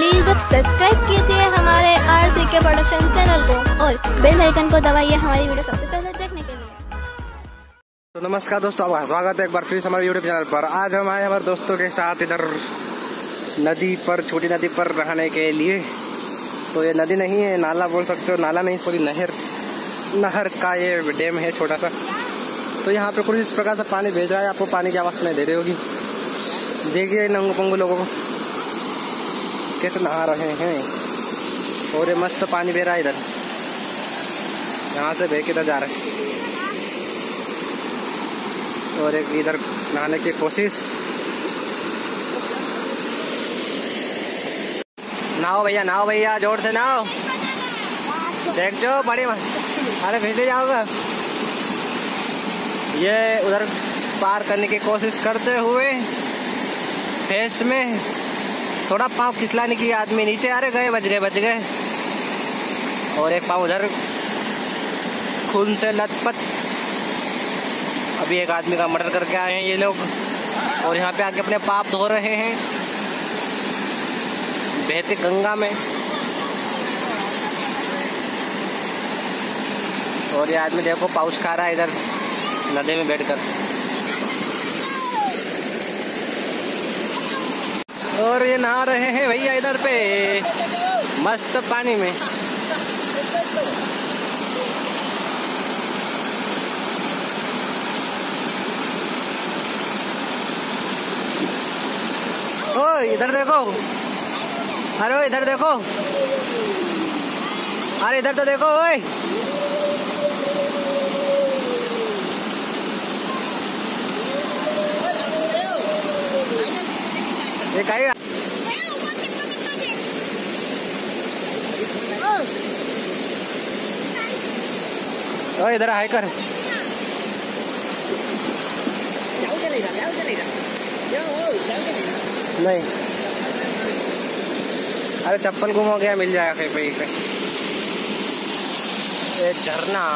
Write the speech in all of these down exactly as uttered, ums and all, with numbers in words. Please subscribe कीजिए हमारे आरसीके production channel को और बेल आइकन को दबाइए हमारी वीडियो सबसे पहले देखने के लिए। तो नमस्कार दोस्तों, आपका स्वागत है एक बार फिर हमारे यूट्यूब चैनल पर। आज हम आए हमारे दोस्तों के साथ इधर नदी पर, छोटी नदी पर नहाने के लिए। तो ये नदी नहीं है, नाला बोल सकते हो, नाला नहीं सॉरी नहर, नहर का ये डैम है छोटा सा। तो यहाँ पे कुछ इस प्रकार से पानी भेज रहा है, आपको पानी की आवाज़ सुनाई दे रही होगी। देखिए नंगू पंगू लोगों को कैसे नहा रहे हैं। और ये मस्त पानी बह रहा है इधर, यहाँ से बह के इधर जा रहा है। और एक इधर नहाने की कोशिश, नहाओ भैया नहाओ भैया, जोर से नहाओ, देख जो बड़ी, अरे भेजे जाओगे। ये उधर पार करने की कोशिश करते हुए फेस में थोड़ा पाँव खिसलाने की आदमी नीचे, अरे गए, बच गए बच गए। और एक पाँव उधर खून से लथपथ। अभी एक आदमी का मर्डर करके आए हैं ये लोग और यहाँ पे आके अपने पाप धो रहे हैं बहती गंगा में। और ये आदमी देखो पाउच खा रहा है इधर नदी में बैठकर। और ये नहा रहे हैं भैया इधर पे मस्त पानी में। ओ इधर देखो, अरे इधर देखो, अरे इधर तो देखो ओए। ये क्या है? ओए इधर हाय कर, नहीं अरे चप्पल गुम हो गया, मिल जाएगा कहीं पे कहीं। ये झरना,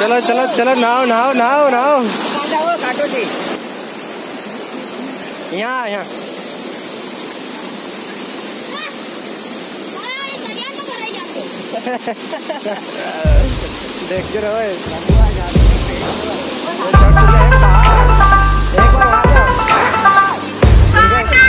चलो चलो चलो नहाओ नहाओ नहाओ नहाओ। काटो जी यहाँ यहाँ। देखते रहो मेरी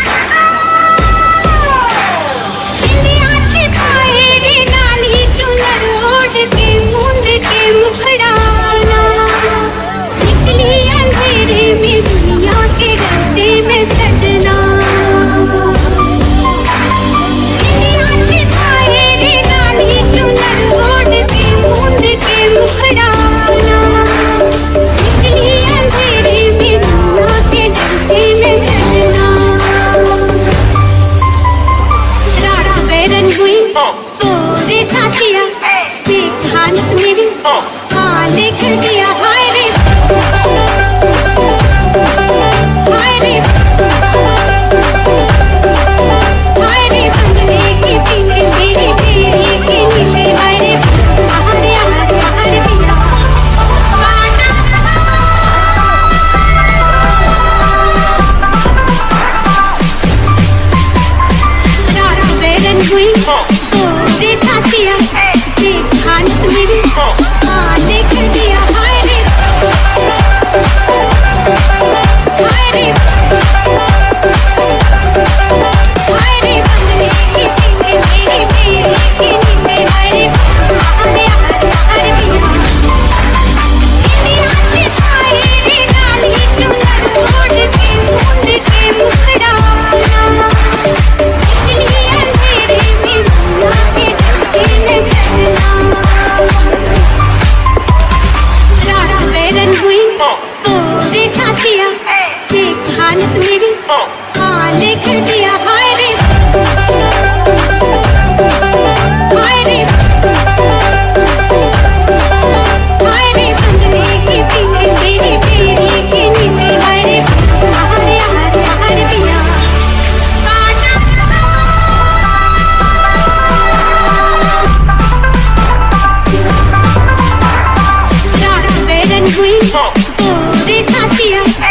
काले कर दिया, हाय रे हाय रे हाय रे बंगले की पिंगली मेरी मेरी की नीले, हाय रे हमारे हमारे हमारे पिया रात बेरंग हुई तो देखा दिया मेरी काले कर दिया, हाय रे हाय रे हाय रे बंगले की पिंगली मेरी मेरी की नीले, हाय रे हमारे हमारे हमारे पिया तेरी आँखें पाए रे लाली चुनर ओढ़ के ओढ़ के मुखड़ा इतनी अंधेरे में मुआ के ढलके में फैला। साथिया एक हालत मेरी काले कर दिया, हाय रे हाय रे हाय रे बंगले की पिंगली मेरी मेरी की नीले, हाय दिया।